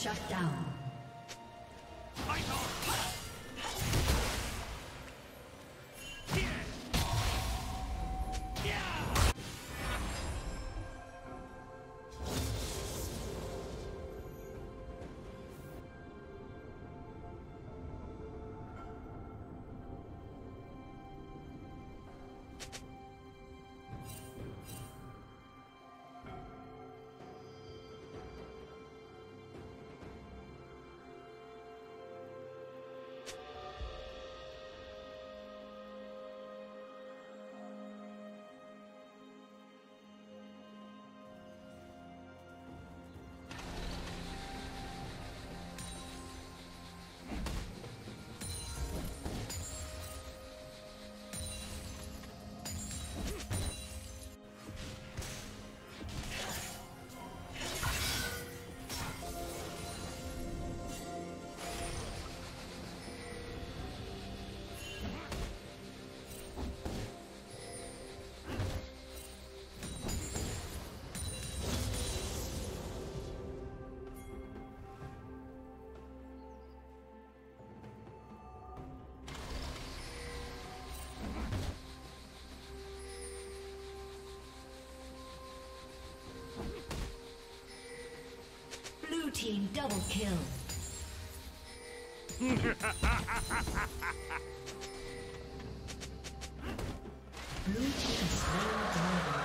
Shut down. Team double kill. Blue team slain dragon.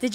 Did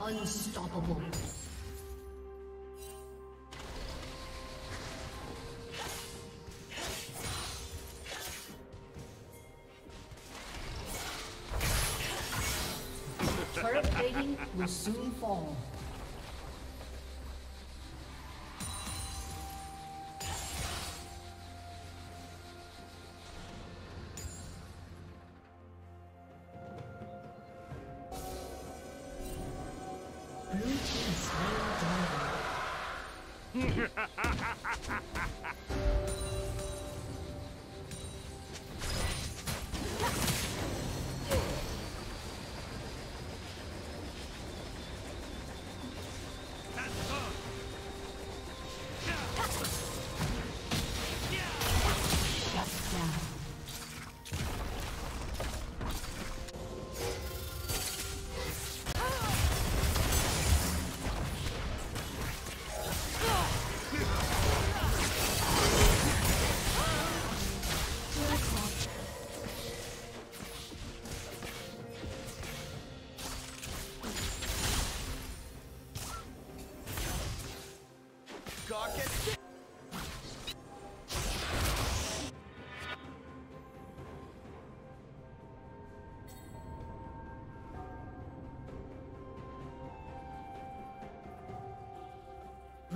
Unstoppable. Turret plating will soon fall.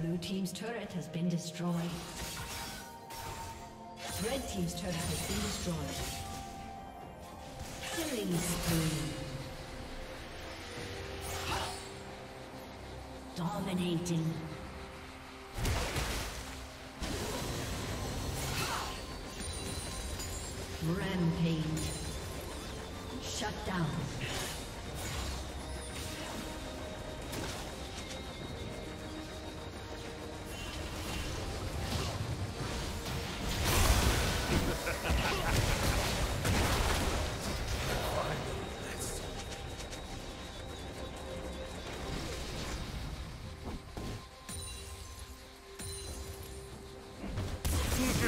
Blue team's turret has been destroyed. Red team's turret has been destroyed. Killing spree. Dominating. Rampage. Shut down.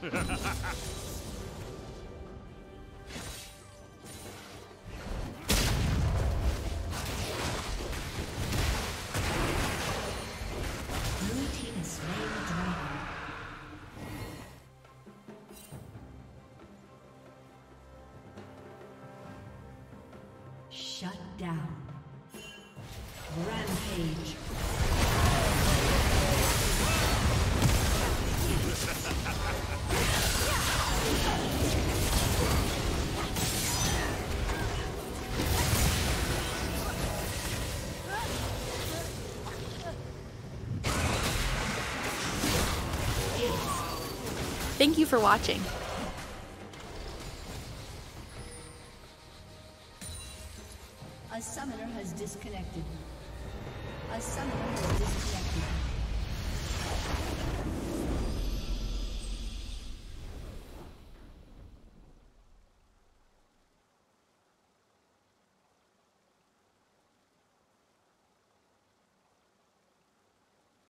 Ha ha ha ha! Thank you for watching. A summoner has disconnected.